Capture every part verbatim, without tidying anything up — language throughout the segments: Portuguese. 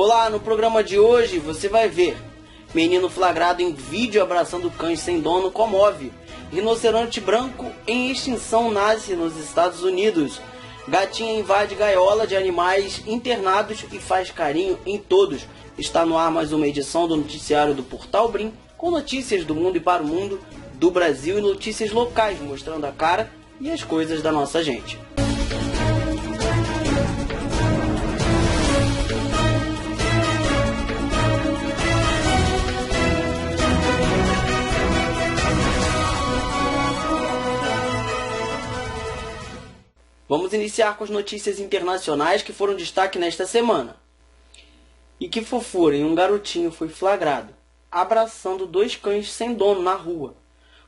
Olá, no programa de hoje você vai ver: menino flagrado em vídeo abraçando cães sem dono comove. Rinoceronte branco em extinção nasce nos Estados Unidos. Gatinha invade gaiola de animais internados e faz carinho em todos. Está no ar mais uma edição do noticiário do Portal Brim, com notícias do mundo e para o mundo, do Brasil e notícias locais, mostrando a cara e as coisas da nossa gente. Vamos iniciar com as notícias internacionais que foram destaque nesta semana. E que fofura, um garotinho foi flagrado abraçando dois cães sem dono na rua.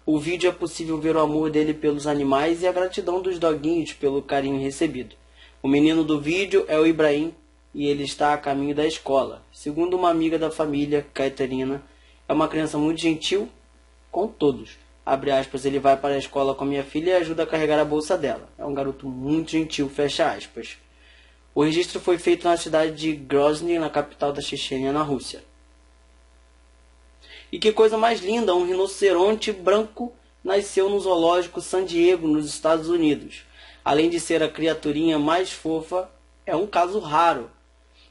O vídeo é possível ver o amor dele pelos animais e a gratidão dos doguinhos pelo carinho recebido. O menino do vídeo é o Ibrahim e ele está a caminho da escola. Segundo uma amiga da família, Caterina, é uma criança muito gentil com todos. Abre aspas, ele vai para a escola com a minha filha e ajuda a carregar a bolsa dela. É um garoto muito gentil, fecha aspas. O registro foi feito na cidade de Grozny, na capital da Chechênia, na Rússia. E que coisa mais linda, um rinoceronte branco nasceu no zoológico San Diego, nos Estados Unidos. Além de ser a criaturinha mais fofa, é um caso raro.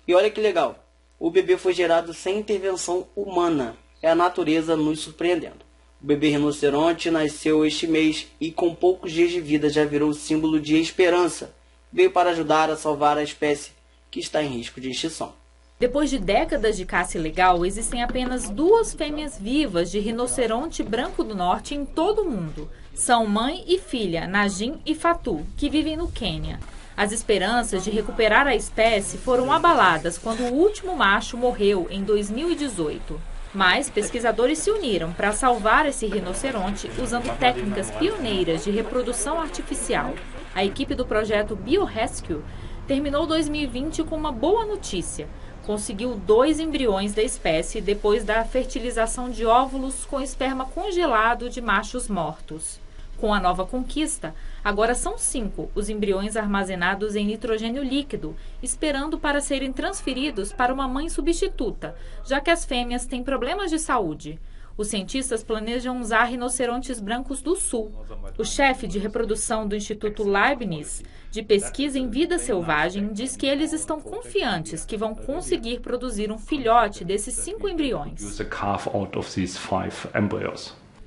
E olha que legal, o bebê foi gerado sem intervenção humana. É a natureza nos surpreendendo. O bebê rinoceronte nasceu este mês e com poucos dias de vida já virou símbolo de esperança. Veio para ajudar a salvar a espécie que está em risco de extinção. Depois de décadas de caça ilegal, existem apenas duas fêmeas vivas de rinoceronte branco do norte em todo o mundo. São mãe e filha, Najin e Fatu, que vivem no Quênia. As esperanças de recuperar a espécie foram abaladas quando o último macho morreu em dois mil e dezoito. Mas pesquisadores se uniram para salvar esse rinoceronte usando técnicas pioneiras de reprodução artificial. A equipe do projeto BioRescue terminou dois mil e vinte com uma boa notícia. Conseguiu dois embriões da espécie depois da fertilização de óvulos com esperma congelado de machos mortos. Com a nova conquista, agora são cinco os embriões armazenados em nitrogênio líquido, esperando para serem transferidos para uma mãe substituta, já que as fêmeas têm problemas de saúde. Os cientistas planejam usar rinocerontes brancos do sul. O chefe de reprodução do Instituto Leibniz, de pesquisa em vida selvagem, diz que eles estão confiantes que vão conseguir produzir um filhote desses cinco embriões.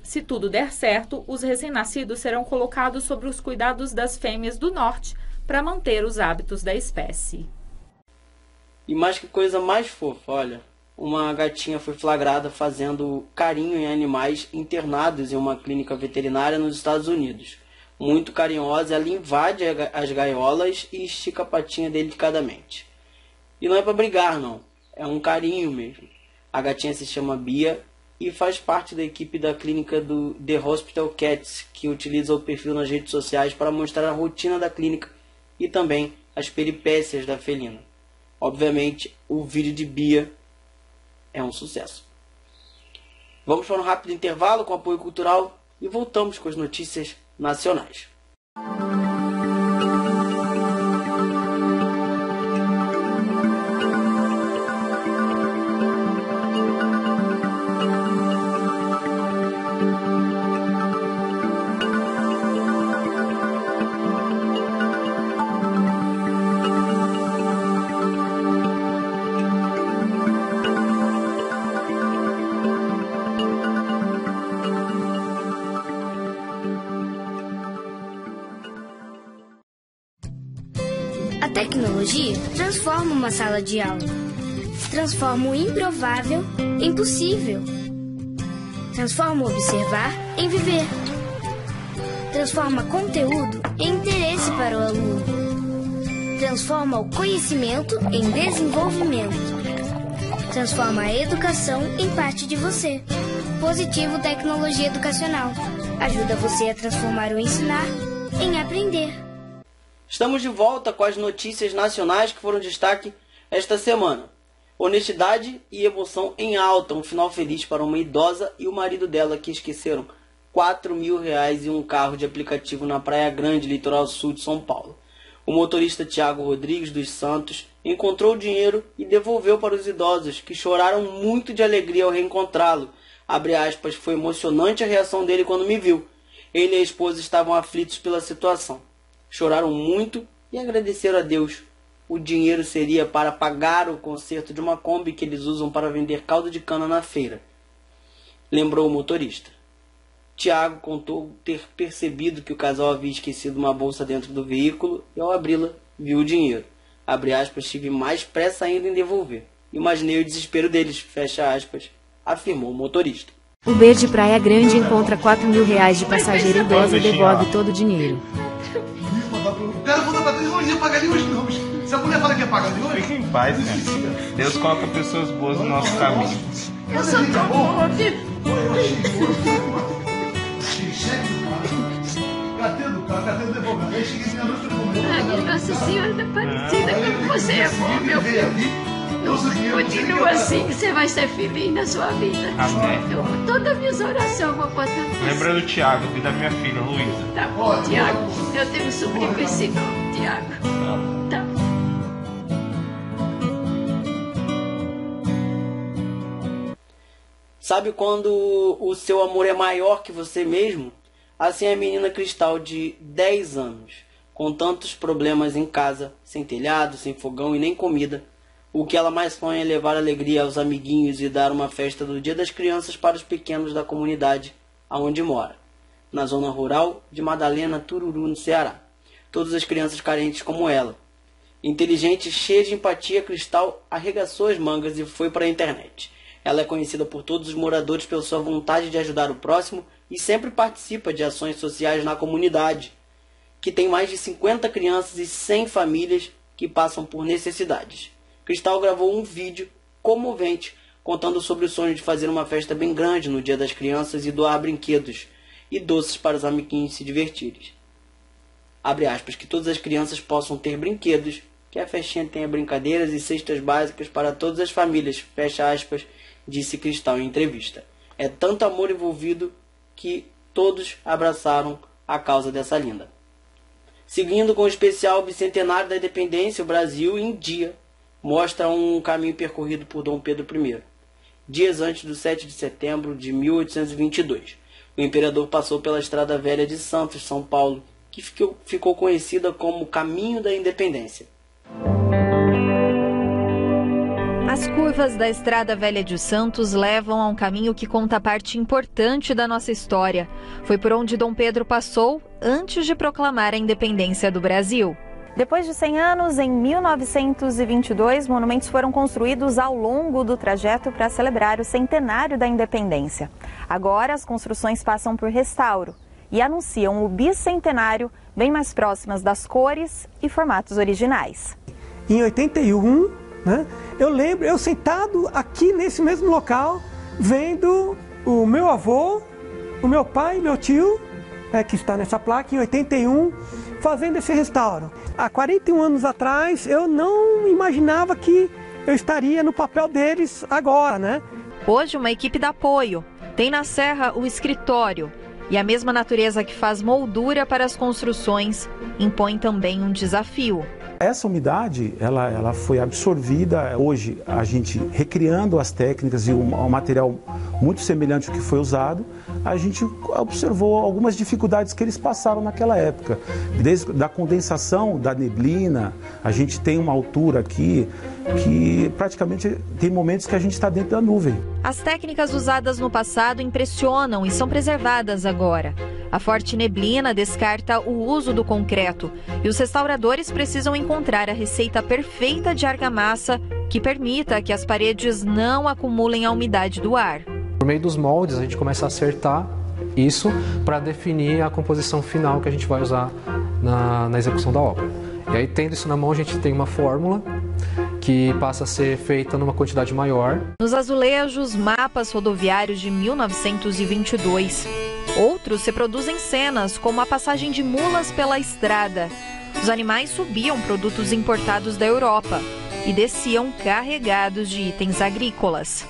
Se tudo der certo, os recém-nascidos serão colocados sobre os cuidados das fêmeas do norte para manter os hábitos da espécie. E mais que coisa mais fofa, olha. Uma gatinha foi flagrada fazendo carinho em animais internados em uma clínica veterinária nos Estados Unidos. Muito carinhosa, ela invade as gaiolas e estica a patinha delicadamente. E não é para brigar, não. É um carinho mesmo. A gatinha se chama Bia e faz parte da equipe da clínica do The Hospital Cats, que utiliza o perfil nas redes sociais para mostrar a rotina da clínica e também as peripécias da felina. Obviamente, o vídeo de Bia é um sucesso. Vamos para um rápido intervalo com apoio cultural e voltamos com as notícias nacionais. A tecnologia transforma uma sala de aula, transforma o improvável em possível, transforma observar em viver, transforma conteúdo em interesse para o aluno, transforma o conhecimento em desenvolvimento, transforma a educação em parte de você. Positivo Tecnologia Educacional ajuda você a transformar o ensinar em aprender. Estamos de volta com as notícias nacionais que foram destaque esta semana. Honestidade e emoção em alta, um final feliz para uma idosa e o marido dela que esqueceram quatro mil reais em um carro de aplicativo na Praia Grande, litoral sul de São Paulo. O motorista Tiago Rodrigues dos Santos encontrou o dinheiro e devolveu para os idosos, que choraram muito de alegria ao reencontrá-lo. Abre aspas, foi emocionante a reação dele quando me viu. Ele e a esposa estavam aflitos pela situação. Choraram muito e agradeceram a Deus. O dinheiro seria para pagar o conserto de uma Kombi que eles usam para vender caldo de cana na feira, lembrou o motorista. Tiago contou ter percebido que o casal havia esquecido uma bolsa dentro do veículo e, ao abri-la, viu o dinheiro. Abre aspas, tive mais pressa ainda em devolver. Imaginei o desespero deles, fecha aspas, afirmou o motorista. Uber de Praia Grande encontra quatro mil reais de passageiro idoso e devolve todo o dinheiro. O cara conta pra três, não ia pagar nenhum nomes. Se a mulher fala que ia pagar nenhum, fica em paz, né? Deus coloca pessoas boas no nosso caminho. Eu sou tão boa, filho. Nossa Senhora da Parecida, como você é bom, meu filho. Continua assim que você vai ser feliz na sua vida. Amém. Toda a minha oração eu vou botar nisso. Lembra do Tiago, que da minha filha, Luísa. Tá bom, Tiago. Eu tenho um sobrinho com esse nome, Tiago. Tá bom. Sabe quando o seu amor é maior que você mesmo? Assim a menina Cristal, de dez anos, com tantos problemas em casa, sem telhado, sem fogão e nem comida, o que ela mais sonha é levar alegria aos amiguinhos e dar uma festa do Dia das Crianças para os pequenos da comunidade aonde mora, na zona rural de Madalena, Tururu, no Ceará. Todas as crianças carentes como ela. Inteligente, cheia de empatia, Cristal arregaçou as mangas e foi para a internet. Ela é conhecida por todos os moradores pela sua vontade de ajudar o próximo e sempre participa de ações sociais na comunidade, que tem mais de cinquenta crianças e cem famílias que passam por necessidades. Cristal gravou um vídeo comovente contando sobre o sonho de fazer uma festa bem grande no Dia das Crianças e doar brinquedos e doces para os amiguinhos se divertirem. Abre aspas, que todas as crianças possam ter brinquedos, que a festinha tenha brincadeiras e cestas básicas para todas as famílias, fecha aspas, disse Cristal em entrevista. É tanto amor envolvido que todos abraçaram a causa dessa linda. Seguindo com o especial Bicentenário da Independência, o Brasil em dia mostra um caminho percorrido por Dom Pedro I. Dias antes do sete de setembro de mil oitocentos e vinte e dois, o imperador passou pela Estrada Velha de Santos, São Paulo, que ficou, ficou conhecida como Caminho da Independência. As curvas da Estrada Velha de Santos levam a um caminho que conta a parte importante da nossa história. Foi por onde Dom Pedro passou antes de proclamar a independência do Brasil. Depois de cem anos, em mil novecentos e vinte e dois, monumentos foram construídos ao longo do trajeto para celebrar o centenário da independência. Agora, as construções passam por restauro e anunciam o bicentenário, bem mais próximas das cores e formatos originais. Em oitenta e um... Né? Eu lembro, eu sentado aqui nesse mesmo local, vendo o meu avô, o meu pai, meu tio, né, que está nessa placa, em oitenta e um, fazendo esse restauro. Há quarenta e um anos atrás, eu não imaginava que eu estaria no papel deles agora, né? Hoje, uma equipe de apoio. Tem na serra o escritório. E a mesma natureza que faz moldura para as construções impõe também um desafio. Essa umidade, ela, ela foi absorvida. Hoje, a gente recriando as técnicas e o, o material muito semelhante ao que foi usado, a gente observou algumas dificuldades que eles passaram naquela época. Desde da condensação da neblina, a gente tem uma altura aqui que praticamente tem momentos que a gente está dentro da nuvem. As técnicas usadas no passado impressionam e são preservadas agora. A forte neblina descarta o uso do concreto e os restauradores precisam encontrar a receita perfeita de argamassa que permita que as paredes não acumulem a umidade do ar. Por meio dos moldes a gente começa a acertar isso para definir a composição final que a gente vai usar na, na execução da obra. E aí, tendo isso na mão, a gente tem uma fórmula que passa a ser feita numa quantidade maior. Nos azulejos, mapas rodoviários de mil novecentos e vinte e dois. Outros se reproduzem cenas, como a passagem de mulas pela estrada. Os animais subiam produtos importados da Europa e desciam carregados de itens agrícolas.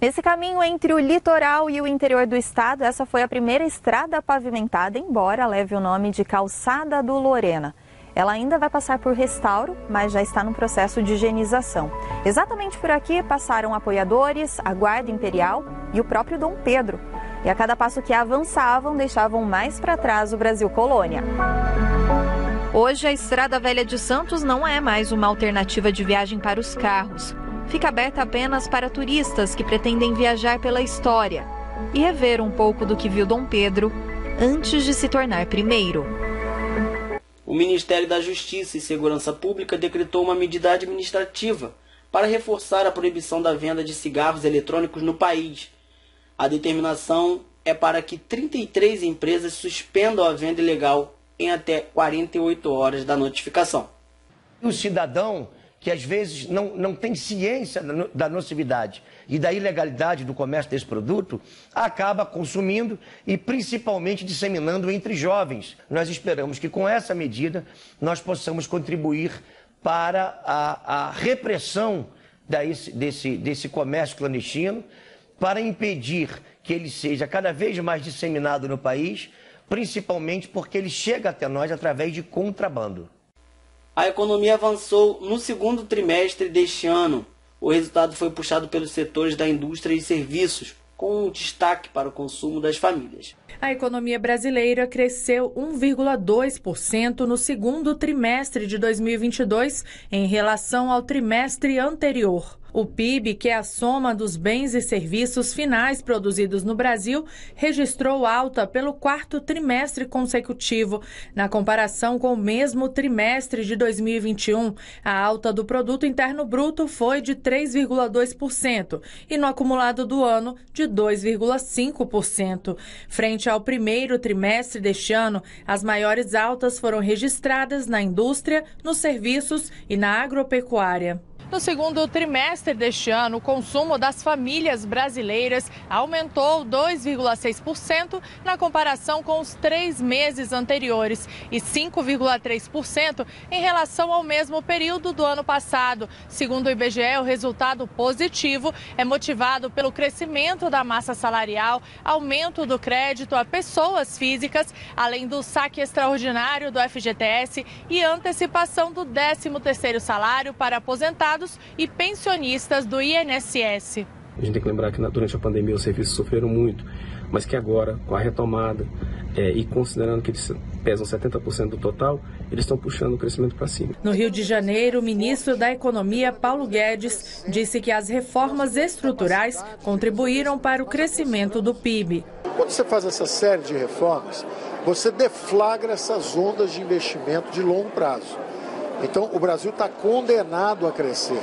Nesse caminho entre o litoral e o interior do estado, essa foi a primeira estrada pavimentada, embora leve o nome de Calçada do Lorena. Ela ainda vai passar por restauro, mas já está no processo de higienização. Exatamente por aqui passaram apoiadores, a Guarda Imperial e o próprio Dom Pedro. E a cada passo que avançavam, deixavam mais para trás o Brasil colônia. Hoje, a Estrada Velha de Santos não é mais uma alternativa de viagem para os carros. Fica aberta apenas para turistas que pretendem viajar pela história e rever um pouco do que viu Dom Pedro antes de se tornar primeiro. O Ministério da Justiça e Segurança Pública decretou uma medida administrativa para reforçar a proibição da venda de cigarros eletrônicos no país. A determinação é para que trinta e três empresas suspendam a venda ilegal em até quarenta e oito horas da notificação. O cidadão que às vezes não, não tem ciência da nocividade e da ilegalidade do comércio desse produto, acaba consumindo e principalmente disseminando entre jovens. Nós esperamos que com essa medida nós possamos contribuir para a, a repressão desse, desse, desse comércio clandestino, para impedir que ele seja cada vez mais disseminado no país, principalmente porque ele chega até nós através de contrabando. A economia avançou no segundo trimestre deste ano. O resultado foi puxado pelos setores da indústria e serviços, com um destaque para o consumo das famílias. A economia brasileira cresceu um vírgula dois por cento no segundo trimestre de dois mil e vinte e dois em relação ao trimestre anterior. O P I B, que é a soma dos bens e serviços finais produzidos no Brasil, registrou alta pelo quarto trimestre consecutivo. Na comparação com o mesmo trimestre de dois mil e vinte e um, a alta do Produto Interno Bruto foi de três vírgula dois por cento e no acumulado do ano de dois vírgula cinco por cento. Frente ao primeiro trimestre deste ano, as maiores altas foram registradas na indústria, nos serviços e na agropecuária. No segundo trimestre deste ano, o consumo das famílias brasileiras aumentou dois vírgula seis por cento na comparação com os três meses anteriores e cinco vírgula três por cento em relação ao mesmo período do ano passado. Segundo o I B G E, o resultado positivo é motivado pelo crescimento da massa salarial, aumento do crédito a pessoas físicas, além do saque extraordinário do F G T S e antecipação do décimo terceiro salário para aposentados e pensionistas do I N S S. A gente tem que lembrar que durante a pandemia os serviços sofreram muito, mas que agora, com a retomada é, e considerando que eles pesam setenta por cento do total, eles estão puxando o crescimento para cima. No Rio de Janeiro, o ministro da Economia, Paulo Guedes, disse que as reformas estruturais contribuíram para o crescimento do P I B. Quando você faz essa série de reformas, você deflagra essas ondas de investimento de longo prazo. Então, o Brasil está condenado a crescer.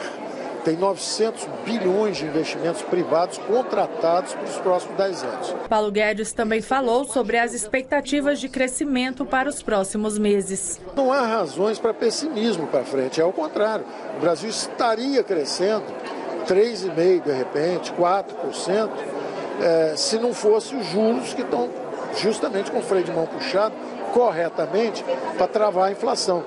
Tem novecentos bilhões de investimentos privados contratados para os próximos dez anos. Paulo Guedes também falou sobre as expectativas de crescimento para os próximos meses. Não há razões para pessimismo para frente, é ao contrário. O Brasil estaria crescendo três vírgula cinco por cento, de repente, quatro por cento, é, se não fosse os juros que estão justamente com o freio de mão puxado corretamente para travar a inflação.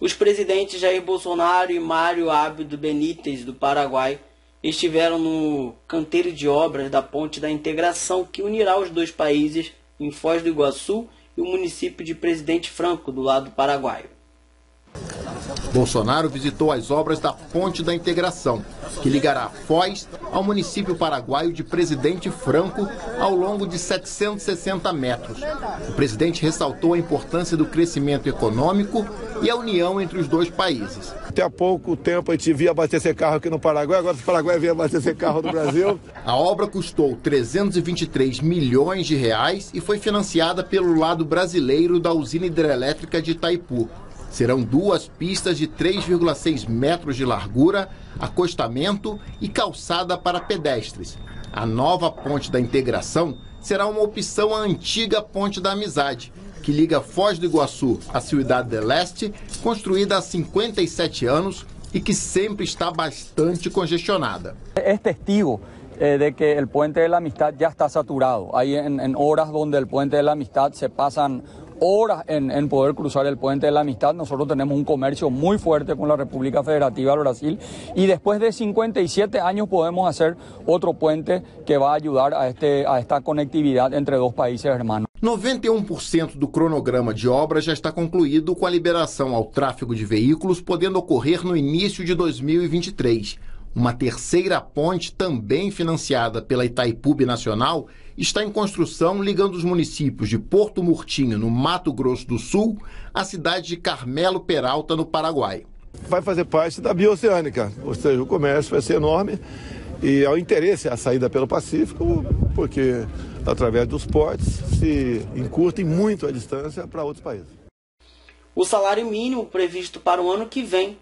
Os presidentes Jair Bolsonaro e Mário Abdo Benítez, do Paraguai, estiveram no canteiro de obras da Ponte da Integração, que unirá os dois países em Foz do Iguaçu e o município de Presidente Franco, do lado paraguaio. Bolsonaro visitou as obras da Ponte da Integração, que ligará Foz ao município paraguaio de Presidente Franco ao longo de setecentos e sessenta metros. O presidente ressaltou a importância do crescimento econômico e a união entre os dois países. Até há pouco tempo a gente via abastecer carro aqui no Paraguai, agora o Paraguai via abastecer carro no Brasil. A obra custou trezentos e vinte e três milhões de reais e foi financiada pelo lado brasileiro da usina hidrelétrica de Itaipu. Serão duas pistas de três vírgula seis metros de largura, acostamento e calçada para pedestres. A nova Ponte da Integração será uma opção à antiga Ponte da Amistad, que liga Foz do Iguaçu à Cidade do Leste, construída há cinquenta y siete anos e que sempre está bastante congestionada. É testigo de que o Puente de la Amistad já está saturado. Há horas onde o Puente de la Amistad se passam horas en, en poder cruzar el Puente de la Amistad. Nosotros tenemos un comercio muy fuerte con la República Federativa del Brasil y después de cincuenta y siete años podemos hacer otro puente que va a ayudar a, este, a esta conectividad entre dos países hermanos. noventa e um por cento do cronograma de obras já está concluído com a liberação ao tráfego de veículos podendo ocorrer no início de dois mil e vinte e três. Uma terceira ponte, também financiada pela Itaipu Nacional, está em construção ligando os municípios de Porto Murtinho, no Mato Grosso do Sul, à cidade de Carmelo Peralta, no Paraguai. Vai fazer parte da Bia Oceânica, ou seja, o comércio vai ser enorme e há o interesse à saída pelo Pacífico, porque através dos portos se encurtem muito a distância para outros países. O salário mínimo previsto para o ano que vem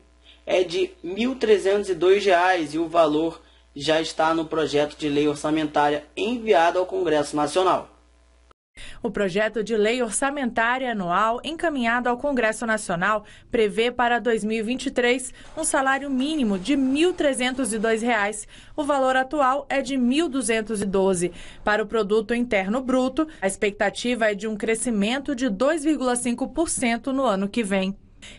é de mil trezentos e dois reais e o valor já está no projeto de lei orçamentária enviado ao Congresso Nacional. O projeto de lei orçamentária anual encaminhado ao Congresso Nacional prevê para dois mil e vinte e três um salário mínimo de mil trezentos e dois reais. O valor atual é de mil duzentos e doze reais. Para o produto interno bruto, a expectativa é de um crescimento de dois vírgula cinco por cento no ano que vem.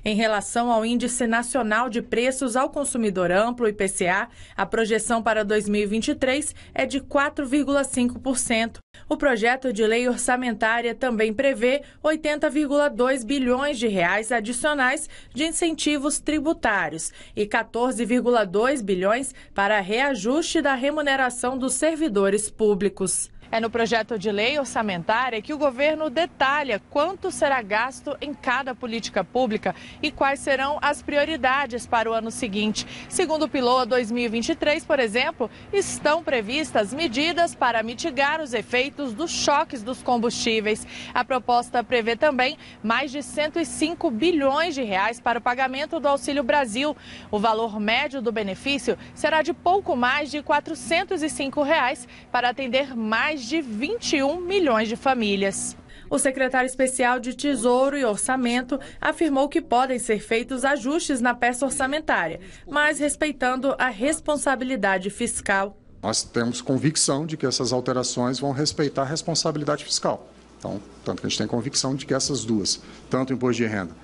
Em relação ao Índice Nacional de Preços ao Consumidor Amplo, I P C A, a projeção para dois mil e vinte e três é de quatro vírgula cinco por cento. O projeto de lei orçamentária também prevê oitenta vírgula dois bilhões de reais adicionais de incentivos tributários e quatorze vírgula dois bilhões para reajuste da remuneração dos servidores públicos. É no projeto de lei orçamentária que o governo detalha quanto será gasto em cada política pública e quais serão as prioridades para o ano seguinte. Segundo o P L O A dois mil e vinte e três, por exemplo, estão previstas medidas para mitigar os efeitos dos choques dos combustíveis. A proposta prevê também mais de cento e cinco bilhões de reais para o pagamento do Auxílio Brasil. O valor médio do benefício será de pouco mais de quatrocentos e cinco reais para atender mais de de vinte e um milhões de famílias. O secretário especial de Tesouro e Orçamento afirmou que podem ser feitos ajustes na peça orçamentária, mas respeitando a responsabilidade fiscal. Nós temos convicção de que essas alterações vão respeitar a responsabilidade fiscal. Então, tanto que a gente tem convicção de que essas duas, tanto o imposto de renda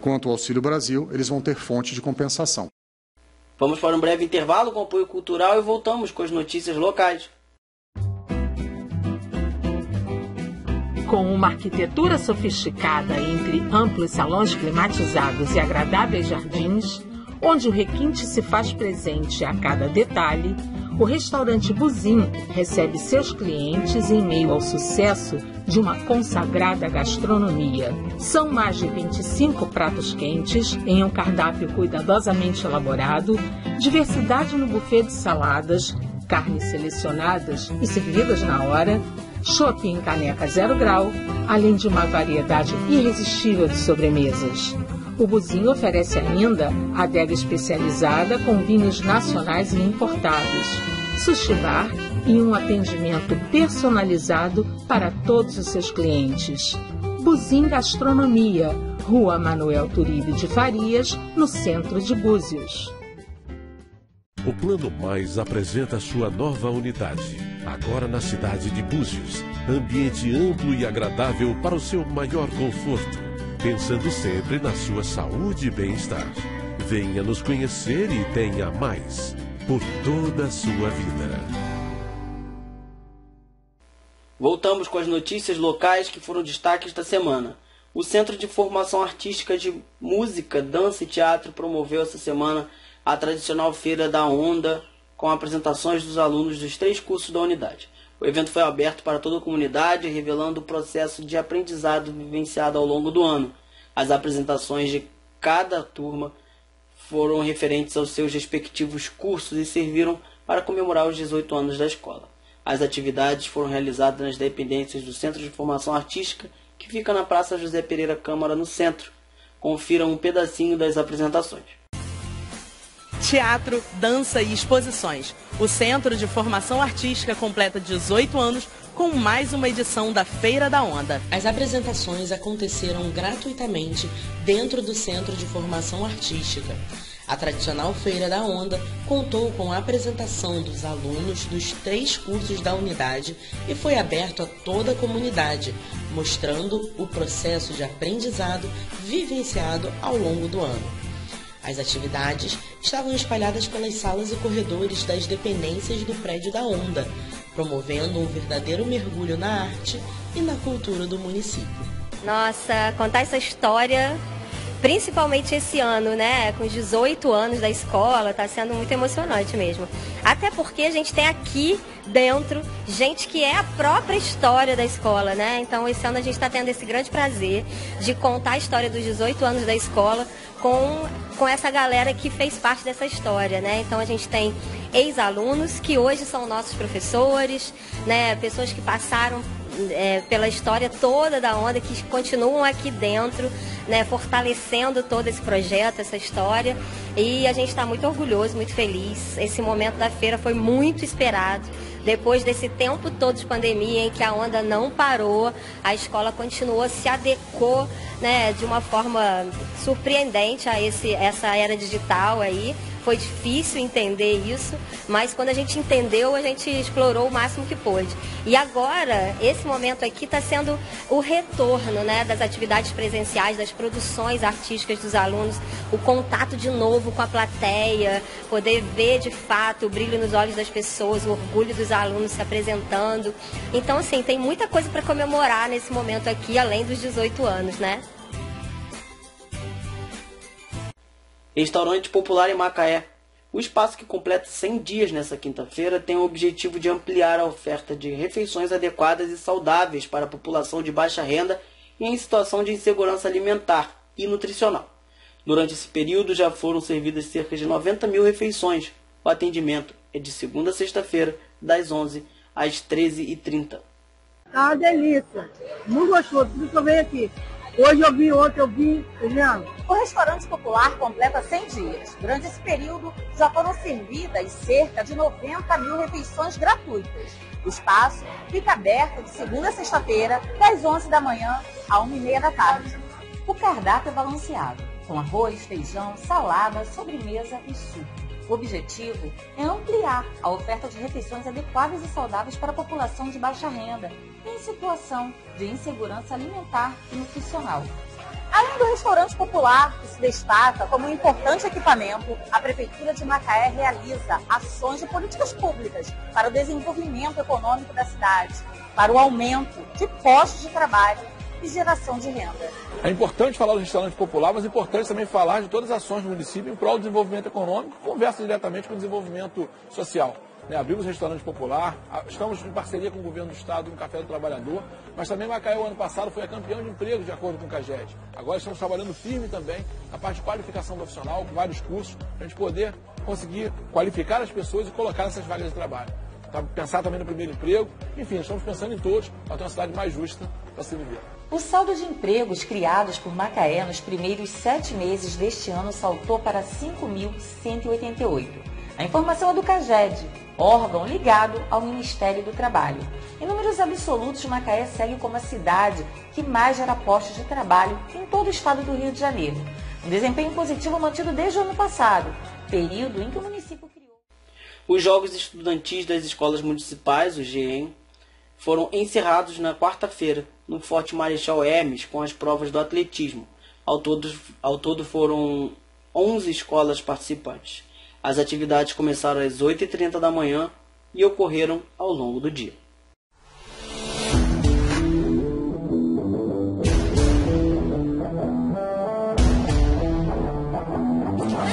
quanto o Auxílio Brasil, eles vão ter fonte de compensação. Vamos para um breve intervalo com apoio cultural e voltamos com as notícias locais. Com uma arquitetura sofisticada entre amplos salões climatizados e agradáveis jardins, onde o requinte se faz presente a cada detalhe, o restaurante Buzinho recebe seus clientes em meio ao sucesso de uma consagrada gastronomia. São mais de vinte e cinco pratos quentes em um cardápio cuidadosamente elaborado, diversidade no buffet de saladas, carnes selecionadas e servidas na hora, chopp em caneca zero grau, além de uma variedade irresistível de sobremesas. O Buzinho oferece ainda adega especializada com vinhos nacionais e importados, sushi bar e um atendimento personalizado para todos os seus clientes. Buzinho Gastronomia, Rua Manuel Turibe de Farias, no centro de Búzios. O Plano Mais apresenta sua nova unidade, agora na cidade de Búzios. Ambiente amplo e agradável para o seu maior conforto, pensando sempre na sua saúde e bem-estar. Venha nos conhecer e tenha mais por toda a sua vida. Voltamos com as notícias locais que foram destaque esta semana. O Centro de Formação Artística de Música, Dança e Teatro promoveu esta semana a tradicional Feira da Onda, com apresentações dos alunos dos três cursos da unidade. O evento foi aberto para toda a comunidade, revelando o processo de aprendizado vivenciado ao longo do ano. As apresentações de cada turma foram referentes aos seus respectivos cursos e serviram para comemorar os dezoito anos da escola. As atividades foram realizadas nas dependências do Centro de Formação Artística, que fica na Praça José Pereira Câmara, no centro. Confira um pedacinho das apresentações. Teatro, dança e exposições. O Centro de Formação Artística completa dezoito anos com mais uma edição da Feira da Onda. As apresentações aconteceram gratuitamente dentro do Centro de Formação Artística. A tradicional Feira da Onda contou com a apresentação dos alunos dos três cursos da unidade e foi aberto a toda a comunidade, mostrando o processo de aprendizado vivenciado ao longo do ano. As atividades estavam espalhadas pelas salas e corredores das dependências do prédio da Onda, promovendo um verdadeiro mergulho na arte e na cultura do município. Nossa, contar essa história, principalmente esse ano, né, com os dezoito anos da escola, está sendo muito emocionante mesmo. Até porque a gente tem aqui dentro gente que é a própria história da escola, né? Então esse ano a gente está tendo esse grande prazer de contar a história dos dezoito anos da escola com, com essa galera que fez parte dessa história, né? Então a gente tem ex-alunos que hoje são nossos professores, né? Pessoas que passaram É, pela história toda da Onda, que continuam aqui dentro, né, fortalecendo todo esse projeto, essa história, e a gente está muito orgulhoso, muito feliz. Esse momento da feira foi muito esperado. Depois desse tempo todo de pandemia em que a Onda não parou, a escola continuou, se adequou, né, de uma forma surpreendente a esse, essa era digital aí. Foi difícil entender isso, mas quando a gente entendeu, a gente explorou o máximo que pôde. E agora, esse momento aqui está sendo o retorno, né, das atividades presenciais, das produções artísticas dos alunos, o contato de novo com a plateia, poder ver de fato o brilho nos olhos das pessoas, o orgulho dos alunos se apresentando. Então, assim, tem muita coisa para comemorar nesse momento aqui, além dos dezoito anos, né? Restaurante Popular em Macaé. O espaço, que completa cem dias nessa quinta-feira, tem o objetivo de ampliar a oferta de refeições adequadas e saudáveis para a população de baixa renda e em situação de insegurança alimentar e nutricional. Durante esse período já foram servidas cerca de noventa mil refeições. O atendimento é de segunda a sexta-feira, das onze às treze e trinta. Tá uma delícia, muito gostoso, tudo que eu venho aqui. Hoje eu vi, ontem eu vi, Juliana. O Restaurante Popular completa cem dias. Durante esse período, já foram servidas cerca de noventa mil refeições gratuitas. O espaço fica aberto de segunda a sexta-feira, das onze da manhã à uma e meia da tarde. O cardápio é balanceado, com arroz, feijão, salada, sobremesa e suco. O objetivo é ampliar a oferta de refeições adequadas e saudáveis para a população de baixa renda em situação de insegurança alimentar e nutricional. Além do Restaurante Popular, que se destaca como um importante equipamento, a Prefeitura de Macaé realiza ações de políticas públicas para o desenvolvimento econômico da cidade, para o aumento de postos de trabalho e geração de renda. É importante falar do Restaurante Popular, mas é importante também falar de todas as ações do município em prol do desenvolvimento econômico, que conversa diretamente com o desenvolvimento social. Né, abrimos o Restaurante Popular, estamos em parceria com o governo do estado, com o Café do Trabalhador, mas também Macaé, o ano passado, foi a campeã de emprego, de acordo com o CAGED. Agora estamos trabalhando firme também na parte de qualificação profissional, com vários cursos, para a gente poder conseguir qualificar as pessoas e colocar essas vagas de trabalho. Pensar também no primeiro emprego, enfim, estamos pensando em todos para ter uma cidade mais justa para se viver. O saldo de empregos criados por Macaé nos primeiros sete meses deste ano saltou para cinco mil cento e oitenta e oito. A informação é do CAGED, órgão ligado ao Ministério do Trabalho. Em números absolutos, Macaé segue como a cidade que mais gera postos de trabalho em todo o estado do Rio de Janeiro. Um desempenho positivo mantido desde o ano passado, período em que o município... Os Jogos Estudantis das Escolas Municipais, o G E M, foram encerrados na quarta-feira, no Forte Marechal Hermes, com as provas do atletismo. Ao todo, ao todo foram onze escolas participantes. As atividades começaram às oito e trinta da manhã e ocorreram ao longo do dia.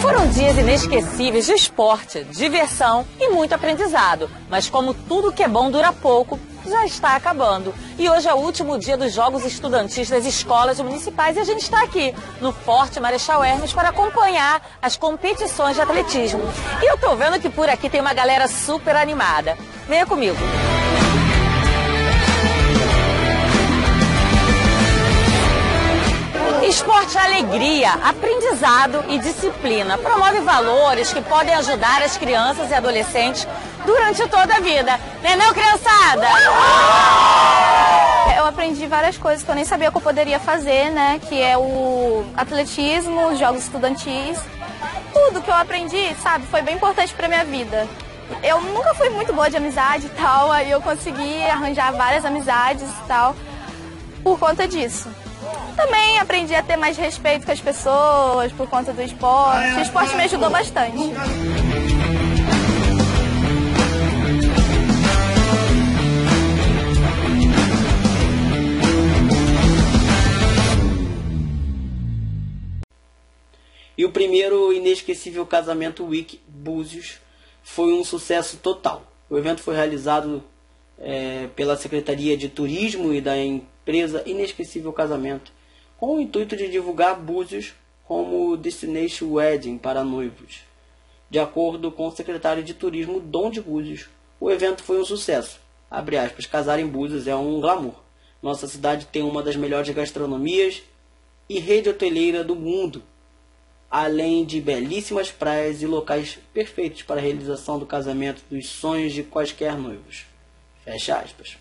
Foram dias inesquecíveis de esporte, diversão e muito aprendizado. Mas como tudo que é bom dura pouco, já está acabando. E hoje é o último dia dos Jogos Estudantis das Escolas Municipais e a gente está aqui no Forte Marechal Hermes para acompanhar as competições de atletismo. E eu estou vendo que por aqui tem uma galera super animada. Venha comigo. Esporte é alegria, aprendizado e disciplina. Promove valores que podem ajudar as crianças e adolescentes durante toda a vida. Né não, criançada? Eu aprendi várias coisas que eu nem sabia que eu poderia fazer, né? Que é o atletismo, os jogos estudantis, tudo que eu aprendi, sabe, foi bem importante pra minha vida. Eu nunca fui muito boa de amizade e tal, aí eu consegui arranjar várias amizades e tal por conta disso. Também aprendi a ter mais respeito com as pessoas por conta do esporte. O esporte me ajudou bastante. E o primeiro Inesquecível Casamento Week Búzios foi um sucesso total. O evento foi realizado é, pela Secretaria de Turismo e da empresa Inesquecível Casamento, com o intuito de divulgar Búzios como Destination Wedding para noivos. De acordo com o secretário de Turismo, Dom de Búzios, o evento foi um sucesso. Abre aspas, casar em Búzios é um glamour. Nossa cidade tem uma das melhores gastronomias e rede hoteleira do mundo, além de belíssimas praias e locais perfeitos para a realização do casamento dos sonhos de quaisquer noivos. Fecha aspas.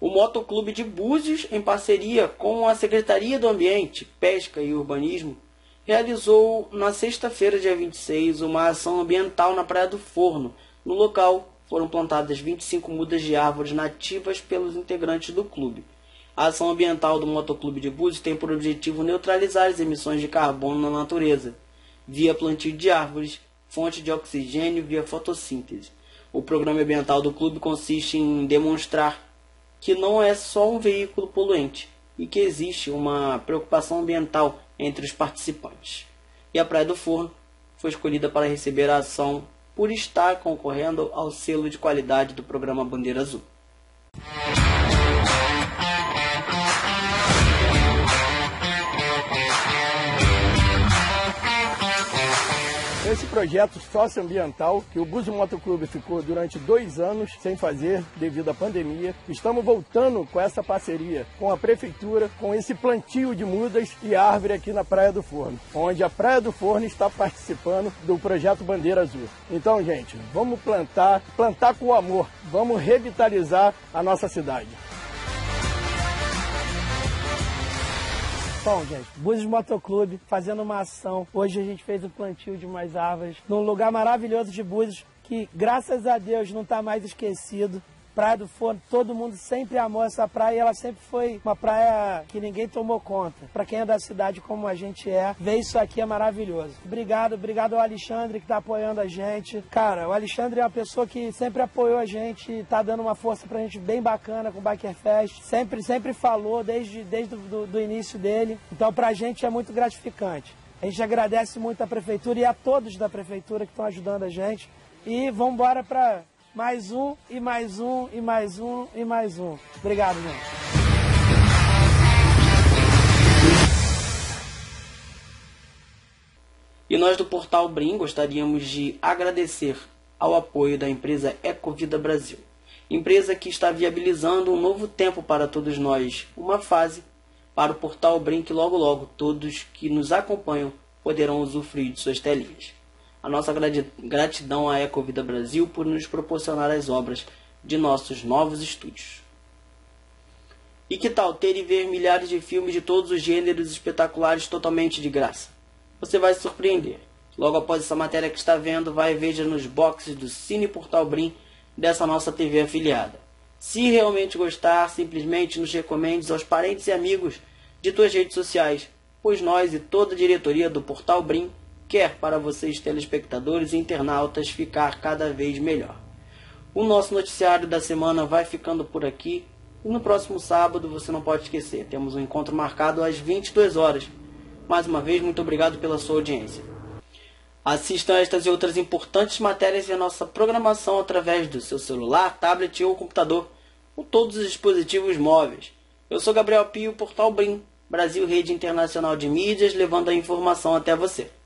O Motoclube de Búzios, em parceria com a Secretaria do Ambiente, Pesca e Urbanismo, realizou na sexta-feira, dia vinte e seis, uma ação ambiental na Praia do Forno. No local, foram plantadas vinte e cinco mudas de árvores nativas pelos integrantes do clube. A ação ambiental do Motoclube de Búzios tem por objetivo neutralizar as emissões de carbono na natureza, via plantio de árvores, fonte de oxigênio via fotossíntese. O programa ambiental do clube consiste em demonstrar que não é só um veículo poluente e que existe uma preocupação ambiental entre os participantes. E a Praia do Forno foi escolhida para receber a ação por estar concorrendo ao selo de qualidade do programa Bandeira Azul. Esse projeto socioambiental, que o Búzios Motoclube ficou durante dois anos sem fazer devido à pandemia, estamos voltando com essa parceria com a Prefeitura, com esse plantio de mudas e árvore aqui na Praia do Forno, onde a Praia do Forno está participando do projeto Bandeira Azul. Então, gente, vamos plantar, plantar com amor, vamos revitalizar a nossa cidade. Bom, gente, Búzios Motoclube fazendo uma ação. Hoje a gente fez um plantio de umas árvores num lugar maravilhoso de Búzios, que graças a Deus não está mais esquecido. Praia do Forno, todo mundo sempre amou essa praia e ela sempre foi uma praia que ninguém tomou conta. Para quem é da cidade como a gente é, ver isso aqui é maravilhoso. Obrigado, obrigado ao Alexandre que está apoiando a gente. Cara, o Alexandre é uma pessoa que sempre apoiou a gente, está dando uma força pra gente bem bacana com o Biker Fest. Sempre, sempre falou desde, desde do, do, do início dele. Então pra gente é muito gratificante. A gente agradece muito a prefeitura e a todos da prefeitura que estão ajudando a gente. E vamos embora para mais um, e mais um, e mais um, e mais um. Obrigado, gente. E nós do Portal Brim gostaríamos de agradecer ao apoio da empresa Ecovida Brasil. Empresa que está viabilizando um novo tempo para todos nós. Uma fase para o Portal Brim que logo logo todos que nos acompanham poderão usufruir de suas telinhas. A nossa gratidão à Ecovida Brasil por nos proporcionar as obras de nossos novos estúdios. E que tal ter e ver milhares de filmes de todos os gêneros espetaculares totalmente de graça? Você vai se surpreender. Logo após essa matéria que está vendo, vai e veja nos boxes do Cine Portal Brim dessa nossa T V afiliada. Se realmente gostar, simplesmente nos recomende aos parentes e amigos de suas redes sociais pois nós e toda a diretoria do Portal Brim quer para vocês, telespectadores e internautas, ficar cada vez melhor. O nosso noticiário da semana vai ficando por aqui, e no próximo sábado, você não pode esquecer, temos um encontro marcado às vinte e duas horas. Mais uma vez, muito obrigado pela sua audiência. Assistam estas e outras importantes matérias em nossa programação através do seu celular, tablet ou computador, ou todos os dispositivos móveis. Eu sou Gabriel Pio, Portal Brim, Brasil Rede Internacional de Mídias, levando a informação até você.